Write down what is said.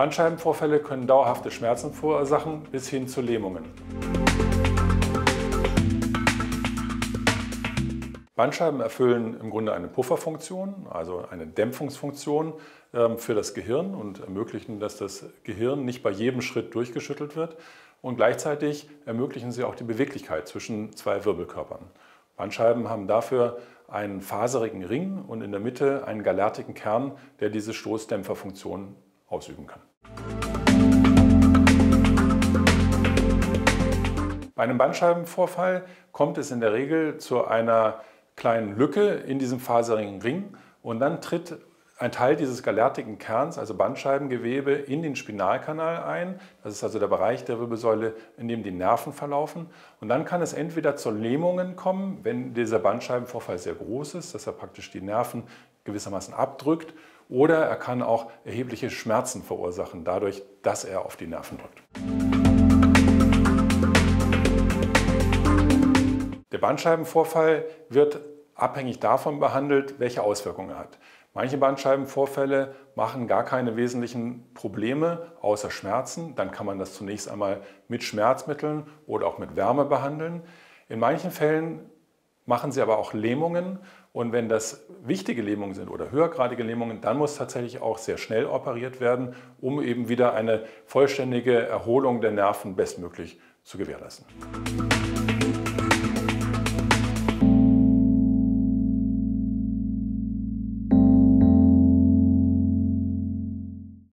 Bandscheibenvorfälle können dauerhafte Schmerzen verursachen, bis hin zu Lähmungen. Bandscheiben erfüllen im Grunde eine Pufferfunktion, also eine Dämpfungsfunktion für das Gehirn und ermöglichen, dass das Gehirn nicht bei jedem Schritt durchgeschüttelt wird. Und gleichzeitig ermöglichen sie auch die Beweglichkeit zwischen zwei Wirbelkörpern. Bandscheiben haben dafür einen faserigen Ring und in der Mitte einen gallertigen Kern, der diese Stoßdämpferfunktion ausüben kann. Bei einem Bandscheibenvorfall kommt es in der Regel zu einer kleinen Lücke in diesem faserigen Ring und dann tritt ein Teil dieses gallertigen Kerns, also Bandscheibengewebe, in den Spinalkanal ein. Das ist also der Bereich der Wirbelsäule, in dem die Nerven verlaufen. Und dann kann es entweder zu Lähmungen kommen, wenn dieser Bandscheibenvorfall sehr groß ist, dass er praktisch die Nerven gewissermaßen abdrückt, oder er kann auch erhebliche Schmerzen verursachen, dadurch, dass er auf die Nerven drückt. Der Bandscheibenvorfall wird abhängig davon behandelt, welche Auswirkungen er hat. Manche Bandscheibenvorfälle machen gar keine wesentlichen Probleme außer Schmerzen. Dann kann man das zunächst einmal mit Schmerzmitteln oder auch mit Wärme behandeln. In manchen Fällen machen sie aber auch Lähmungen. Und wenn das wichtige Lähmungen sind oder höhergradige Lähmungen, dann muss tatsächlich auch sehr schnell operiert werden, um eben wieder eine vollständige Erholung der Nerven bestmöglich zu gewährleisten.